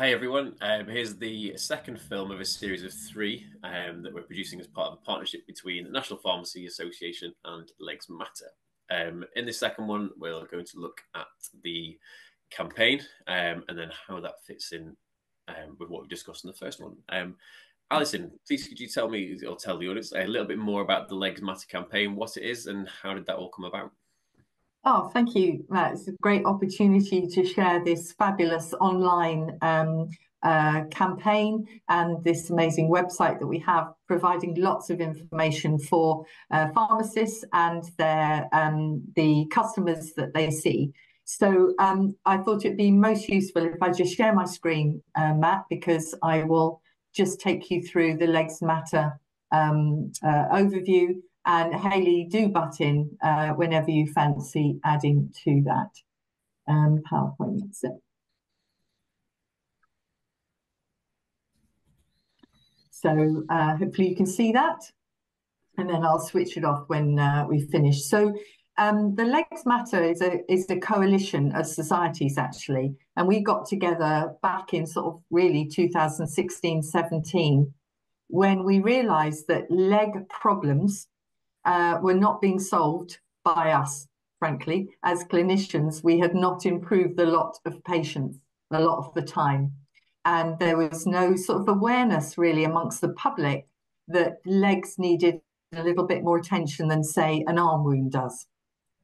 Hi everyone, here's the second film of a series of three that we're producing as part of a partnership between the National Pharmacy Association and Legs Matter. In this second one, we're going to look at the campaign and then how that fits in with what we discussed in the first one. Alison, please could you tell me, or tell the audience, a little bit more about the Legs Matter campaign, what it is and how did that all come about? Oh, thank you, Matt. It's a great opportunity to share this fabulous online campaign and this amazing website that we have, providing lots of information for pharmacists and their the customers that they see. So I thought it'd be most useful if I just share my screen, Matt, because I will just take you through the Legs Matter overview. And Hayley, do butt in whenever you fancy adding to that PowerPoint. That's it. So hopefully you can see that. And then I'll switch it off when we finish. So the Legs Matter is a coalition of societies, actually. And we got together back in sort of really 2016-17 when we realised that leg problems were not being solved by us, frankly. As clinicians, we had not improved the lot of patients a lot of the time. And there was no sort of awareness really amongst the public that legs needed a little bit more attention than, say, an arm wound does.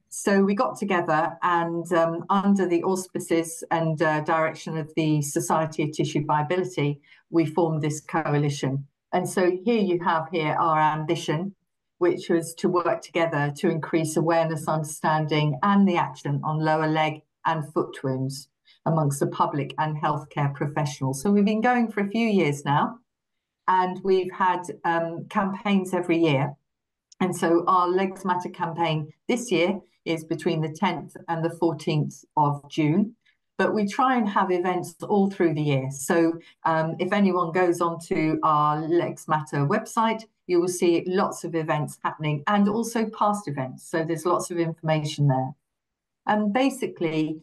So we got together and under the auspices and direction of the Society of Tissue Viability, we formed this coalition. And so here you have here our ambition, which was to work together to increase awareness, understanding and the action on lower leg and foot wounds amongst the public and healthcare professionals. So we've been going for a few years now and we've had campaigns every year. And so our Legs Matter campaign this year is between the 10th and the 14th of June. But we try and have events all through the year. So if anyone goes onto our Legs Matter website, you will see lots of events happening and also past events. So there's lots of information there. And basically,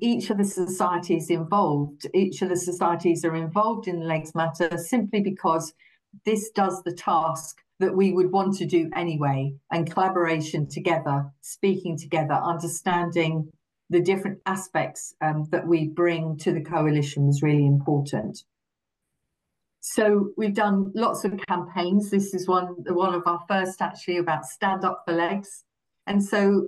each of the societies involved, each of the societies are involved in Legs Matter simply because this does the task that we would want to do anyway. And collaboration together, speaking together, understanding the different aspects that we bring to the coalition is really important. So we've done lots of campaigns. This is one of our first actually about Stand Up for Legs. And so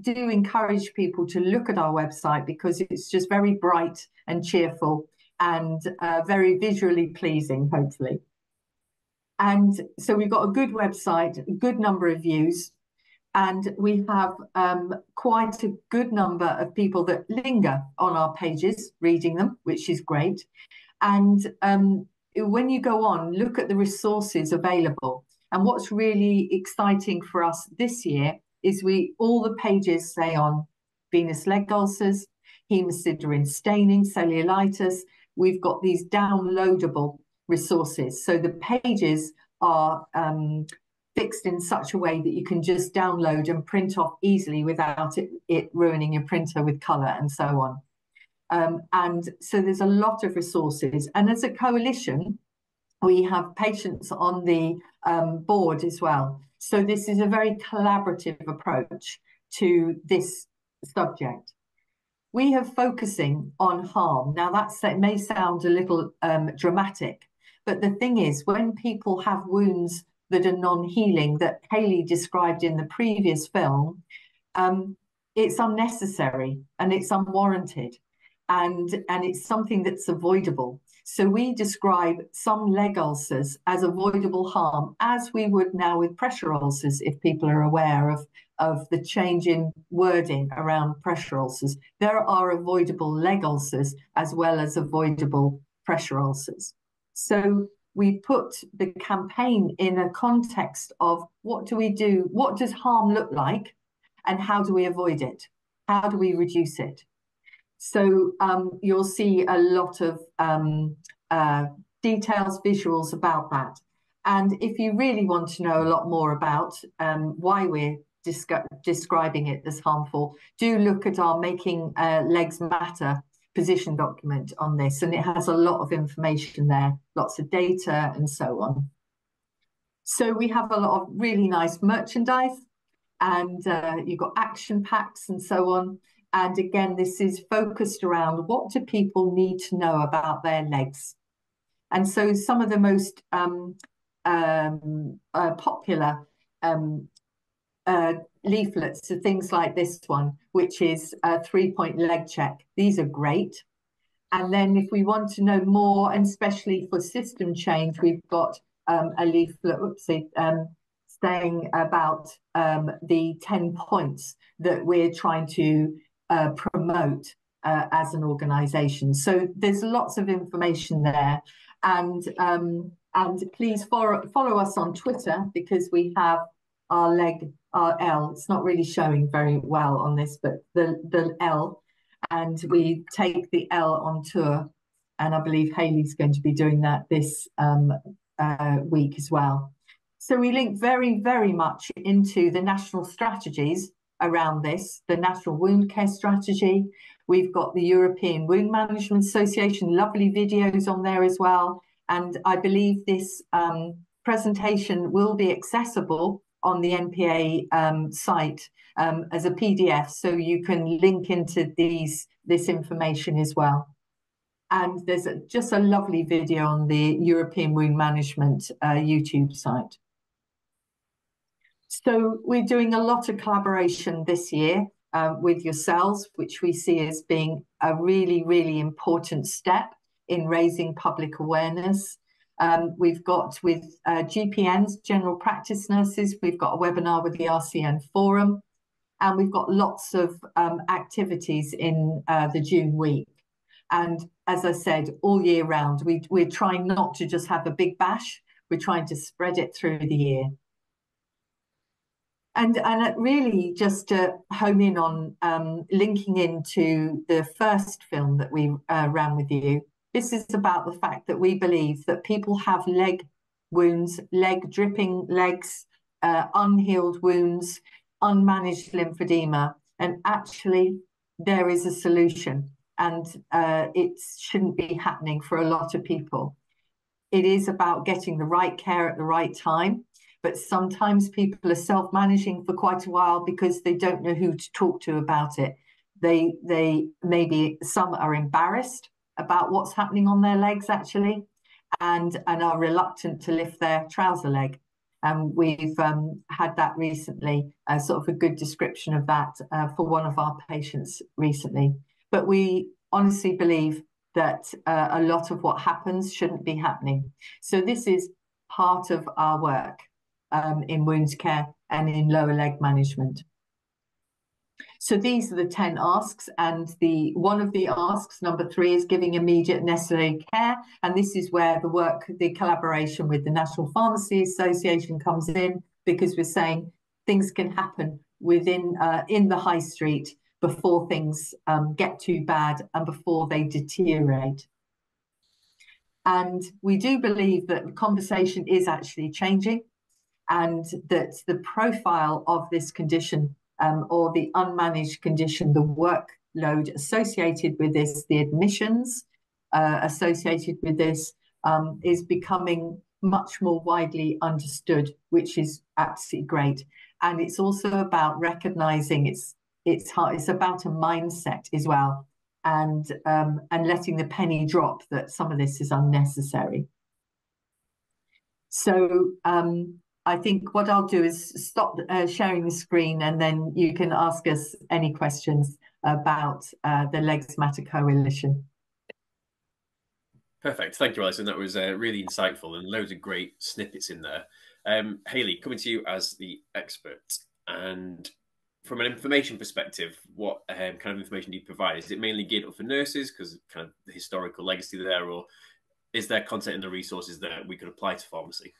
do encourage people to look at our website because it's just very bright and cheerful and very visually pleasing, hopefully. And so we've got a good website, a good number of views. And we have quite a good number of people that linger on our pages, reading them, which is great. And when you go on, look at the resources available. And what's really exciting for us this year is all the pages say on venous leg ulcers, hemosiderin staining, cellulitis. We've got these downloadable resources. So the pages are fixed in such a way that you can just download and print off easily without it ruining your printer with colour and so on. And so there's a lot of resources. And as a coalition, we have patients on the board as well. So this is a very collaborative approach to this subject. We are focusing on harm. Now that may sound a little dramatic, but the thing is when people have wounds that are non-healing that Hayley described in the previous film, it's unnecessary and it's unwarranted and it's something that's avoidable. So we describe some leg ulcers as avoidable harm as we would now with pressure ulcers if people are aware of the change in wording around pressure ulcers. There are avoidable leg ulcers as well as avoidable pressure ulcers. So we put the campaign in a context of what do we do, what does harm look like, and how do we avoid it? How do we reduce it? So you'll see a lot of details, visuals about that. And if you really want to know a lot more about why we're describing it as harmful, do look at our Making Legs Matter position document on this, and it has a lot of information there, lots of data and so on. So we have a lot of really nice merchandise, and you've got action packs and so on. And again, this is focused around what do people need to know about their legs. And so some of the most popular leaflets are things like this one, which is a 3-point leg check. These are great. And then if we want to know more, and especially for system change, we've got a leaflet, whoopsie, saying about the 10 points that we're trying to promote as an organisation. So there's lots of information there. And please follow us on Twitter, because we have our leg, our L. It's not really showing very well on this, but the L. And we take the L on tour. And I believe Hayley's going to be doing that this week as well. So we link very, very much into the national strategies around this, the National Wound Care Strategy. We've got the European Wound Management Association, lovely videos on there as well. And I believe this presentation will be accessible on the NPA site as a PDF, so you can link into this information as well. And there's just a lovely video on the European Wound Management YouTube site. So we're doing a lot of collaboration this year with yourselves, which we see as being a really, really important step in raising public awareness. We've got with GPNs, general practice nurses, we've got a webinar with the RCN Forum, and we've got lots of activities in the June week. And as I said, all year round, we're trying not to just have a big bash, we're trying to spread it through the year. And really just to home in on linking into the first film that we ran with you, this is about the fact that we believe that people have leg wounds, leg dripping legs, unhealed wounds, unmanaged lymphedema, and actually there is a solution, and it shouldn't be happening for a lot of people. It is about getting the right care at the right time, but sometimes people are self-managing for quite a while because they don't know who to talk to about it. They maybe some are embarrassed about what's happening on their legs actually, and are reluctant to lift their trouser leg. And we've had that recently, sort of a good description of that for one of our patients recently. But we honestly believe that a lot of what happens shouldn't be happening. So this is part of our work in wound care and in lower leg management. So these are the 10 asks, and one of the asks, number 3, is giving immediate necessary care. And this is where the work, the collaboration with the National Pharmacy Association comes in, because we're saying things can happen within in the high street before things get too bad and before they deteriorate. And we do believe that the conversation is actually changing, and that the profile of this condition or the unmanaged condition, the workload associated with this, the admissions associated with this is becoming much more widely understood, which is absolutely great. And it's also about recognising it's about a mindset as well, and letting the penny drop that some of this is unnecessary. So I think what I'll do is stop sharing the screen, and then you can ask us any questions about the Legs Matter Coalition. Perfect. Thank you, Alison. That was really insightful, and loads of great snippets in there. Hayley, coming to you as the expert, and from an information perspective, what kind of information do you provide? Is it mainly geared up for nurses because kind of the historical legacy there, or is there content in the resources that we could apply to pharmacy?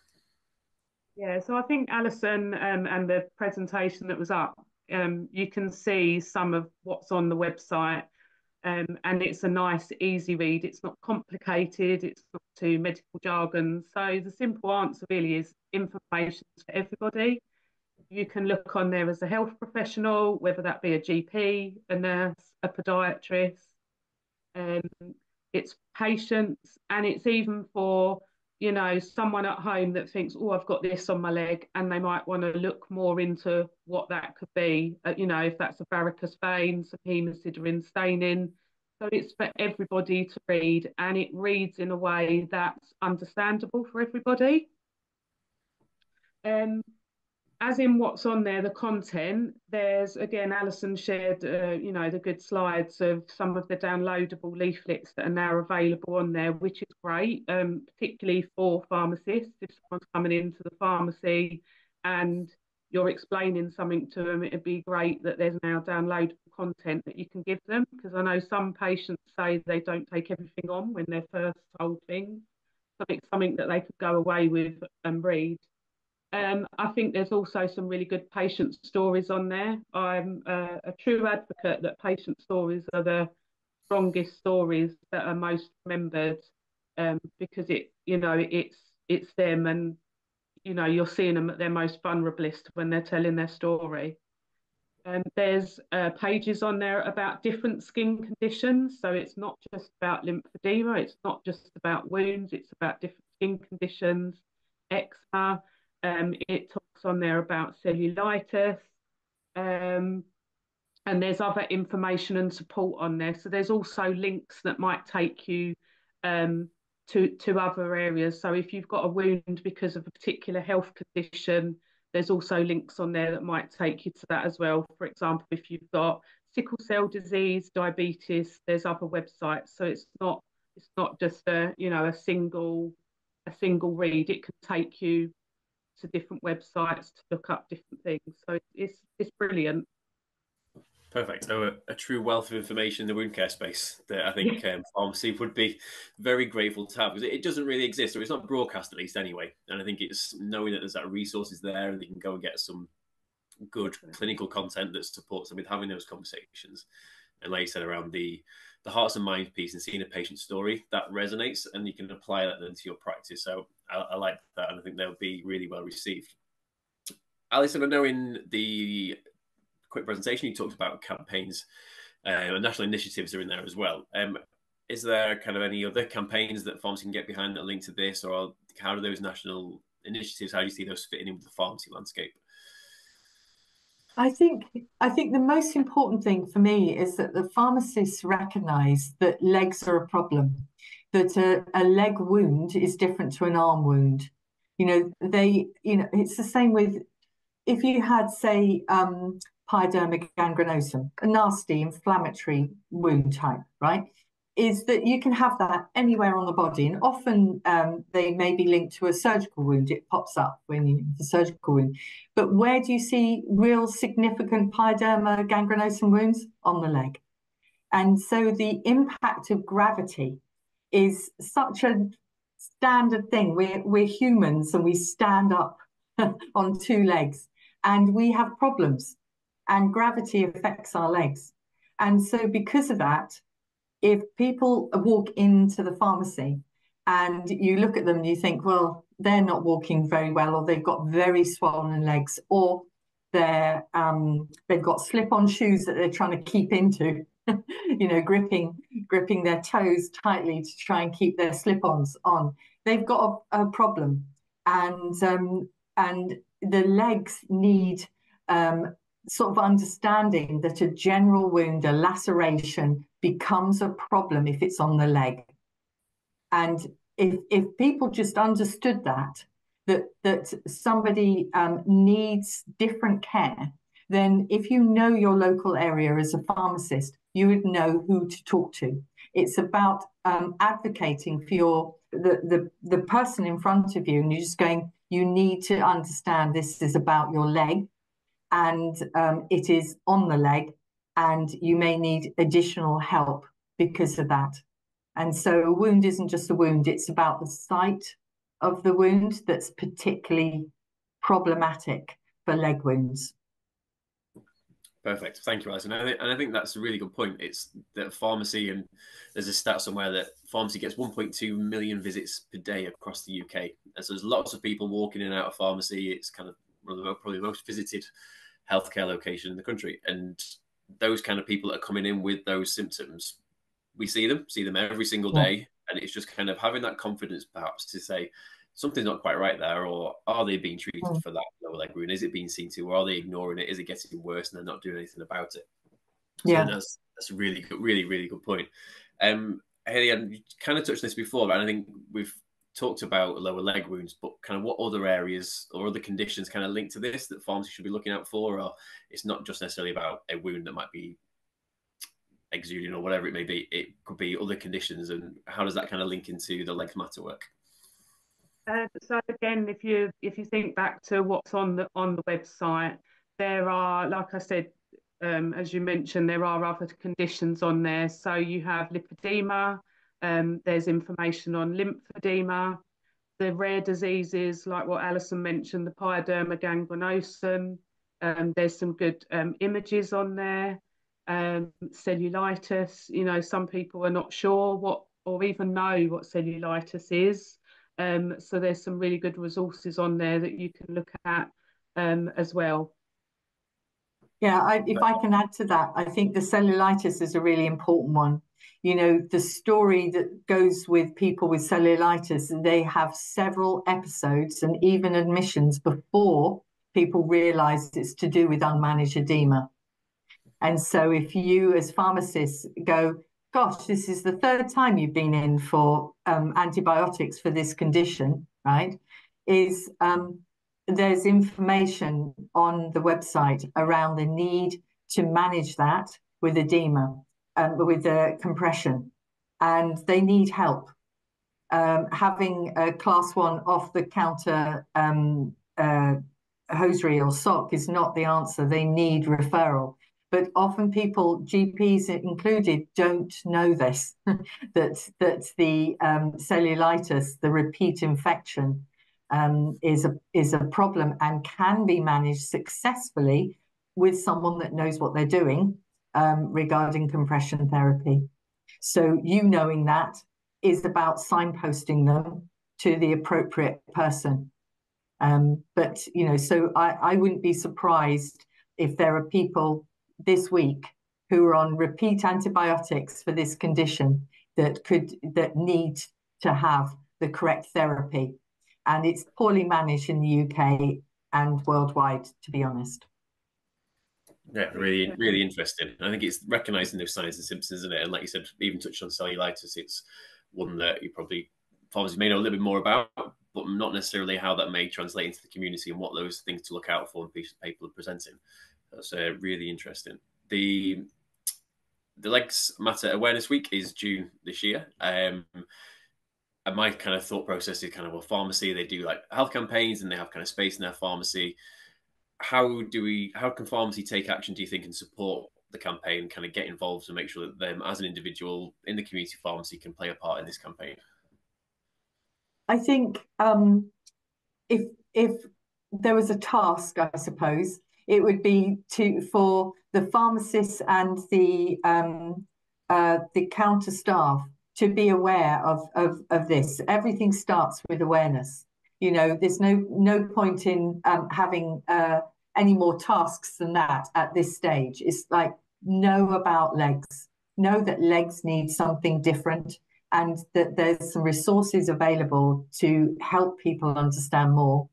Yeah, so I think Alison and the presentation that was up, you can see some of what's on the website, and it's a nice, easy read. It's not complicated, it's not too medical jargon. So the simple answer really is information for everybody. You can look on there as a health professional, whether that be a GP, a nurse, a podiatrist, It's patients, and it's even for, you know, someone at home that thinks, oh, I've got this on my leg, and they might want to look more into what that could be, you know, if that's a varicose vein, some hemosiderin staining. So it's for everybody to read, and it reads in a way that's understandable for everybody. As in what's on there, the content, there's, again, Alison shared, you know, the good slides of some of the downloadable leaflets that are now available on there, which is great, particularly for pharmacists. If someone's coming into the pharmacy and you're explaining something to them, it'd be great that there's now downloadable content that you can give them, because I know some patients say they don't take everything on when they're first told things, so it's something that they could go away with and read. I think there's also some really good patient stories on there. I'm a true advocate that patient stories are the strongest stories that are most remembered, because it, you know, it's them, and you know, you're seeing them at their most vulnerablest when they're telling their story. And there's pages on there about different skin conditions. So it's not just about lymphedema, it's not just about wounds, it's about different skin conditions, eczema. It talks on there about cellulitis. And there's other information and support on there. So there's also links that might take you to other areas. So if you've got a wound because of a particular health condition, there's also links on there that might take you to that as well. For example, if you've got sickle cell disease, diabetes, there's other websites. So it's not just a, you know, a single read. It can take you to different websites to look up different things. So it's brilliant. Perfect. So a true wealth of information in the wound care space that I think pharmacy would be very grateful to have, because it doesn't really exist, or it's not broadcast at least anyway. And I think it's knowing that there's that resources there, and they can go and get some good clinical content that supports them with having those conversations. And like you said, around the hearts and minds piece and seeing a patient's story, that resonates, and you can apply that then to your practice. So I like that, and I think they'll be really well received. Alison, I know in the quick presentation you talked about campaigns, and national initiatives are in there as well. Is there kind of any other campaigns that pharmacy can get behind that link to this, or how do those national initiatives, how do you see those fitting in with the pharmacy landscape? I think the most important thing for me is that the pharmacists recognise that legs are a problem, that a leg wound is different to an arm wound. You know, it's the same with, if you had, say, pyoderma gangrenosum, a nasty inflammatory wound type, right, is that you can have that anywhere on the body, and often they may be linked to a surgical wound. It pops up when you have a surgical wound. But where do you see real significant pyoderma gangrenosum wounds? On the leg. And so the impact of gravity is such a standard thing. We're humans, and we stand up on two legs, and we have problems. And gravity affects our legs. And so because of that, if people walk into the pharmacy and you look at them and you think, well, they're not walking very well, or they've got very swollen legs, or they've got slip-on shoes that they're trying to keep into, you know, gripping their toes tightly to try and keep their slip-ons on. They've got a problem. And the legs need sort of understanding that a general wound, a laceration, becomes a problem if it's on the leg. And if people just understood that somebody needs different care, then if you know your local area as a pharmacist, you would know who to talk to. It's about advocating for the person in front of you, and you're just going, you need to understand this is about your leg, and it is on the leg, and you may need additional help because of that. And so a wound isn't just a wound, it's about the site of the wound that's particularly problematic for leg wounds. Perfect. Thank you, Alison. And I think that's a really good point. It's that pharmacy, and there's a stat somewhere that pharmacy gets 1.2 million visits per day across the UK. And so there's lots of people walking in and out of pharmacy. It's kind of one of the probably most visited healthcare location in the country. And those kind of people that are coming in with those symptoms we see them every single day. And it's just kind of having that confidence perhaps to say something's not quite right there, or are they being treated for that lower leg wound? Is it being seen to, or are they ignoring it? Is it getting worse and they're not doing anything about it? Yeah. So that's a really good, really, really good point. Hayley, you kind of touched on this before, but I think we've talked about lower leg wounds, but kind of what other areas or other conditions kind of linked to this that pharmacists should be looking out for, or it's not just necessarily about a wound that might be exuding or whatever it may be, it could be other conditions, and how does that kind of link into the Legs Matter work? So again, if you think back to what's on the website, there are, like I said, as you mentioned, there are other conditions on there. So you have lipoedema, there's information on lymphedema, the rare diseases like what Alison mentioned, the pyoderma gangrenosum, there's some good images on there, cellulitis. You know, some people are not sure what, or even know what cellulitis is. So there's some really good resources on there that you can look at as well. Yeah, if I can add to that, I think the cellulitis is a really important one. You know, the story that goes with people with cellulitis, and they have several episodes and even admissions before people realise it's to do with unmanaged edema. And so if you as pharmacists go, gosh, this is the third time you've been in for antibiotics for this condition, right? There's information on the website around the need to manage that with edema, with the compression, and they need help. Having a class 1 off-the-counter hosiery or sock is not the answer. They need referral. But often people, GPs included, don't know this, that the cellulitis, the repeat infection, is a problem and can be managed successfully with someone that knows what they're doing regarding compression therapy. So you knowing that is about signposting them to the appropriate person. But, you know, so I wouldn't be surprised if there are people this week who are on repeat antibiotics for this condition that need to have the correct therapy, and it's poorly managed in the UK and worldwide, to be honest. Yeah, really, really interesting. I think it's recognizing those signs and symptoms, isn't it? And like you said, even touched on cellulitis, it's one that you probably may know a little bit more about, but not necessarily how that may translate into the community and what those things to look out for in pieces of paper are presenting. That's really interesting. The Legs Matter Awareness Week is June this year. And my kind of thought process is kind of, well, pharmacy, they do like health campaigns and they have kind of space in their pharmacy. How can pharmacy take action, do you think, and support the campaign, kind of get involved and make sure that them as an individual in the community pharmacy can play a part in this campaign? I think if there was a task, I suppose, it would be for the pharmacists and the counter staff to be aware of this. Everything starts with awareness. You know, there's no point in having any more tasks than that at this stage. It's like, know about legs. Know that legs need something different, and that there's some resources available to help people understand more.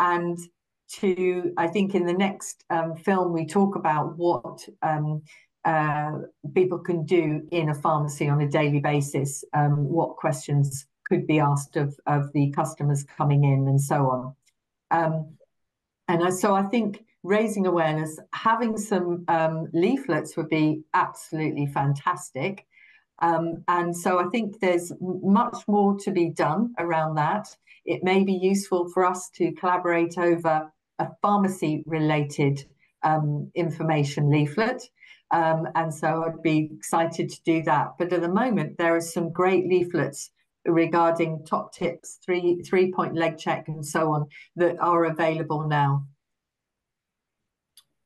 And I think in the next film, we talk about what people can do in a pharmacy on a daily basis, what questions could be asked of the customers coming in and so on. And so I think raising awareness, having some leaflets would be absolutely fantastic. And so I think there's much more to be done around that. It may be useful for us to collaborate over a pharmacy-related information leaflet. And so I'd be excited to do that. But at the moment, there are some great leaflets regarding top tips, three-point leg check and so on that are available now.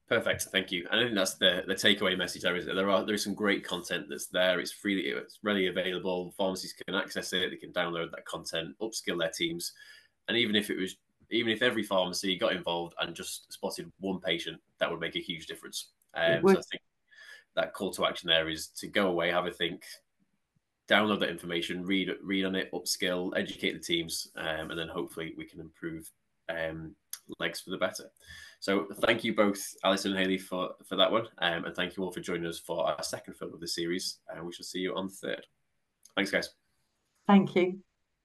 Perfect, thank you. And I think that's the takeaway message there is that there is some great content that's there. It's freely, it's readily available. Pharmacies can access it. They can download that content, upskill their teams, and even if every pharmacy got involved and just spotted one patient, that would make a huge difference. So I think that call to action there is to go away, have a think, download that information, read on it, upskill, educate the teams, and then hopefully we can improve legs for the better. So thank you both, Alison and Hayley, for that one, and thank you all for joining us for our second film of the series, and we shall see you on third. Thanks, guys. Thank you.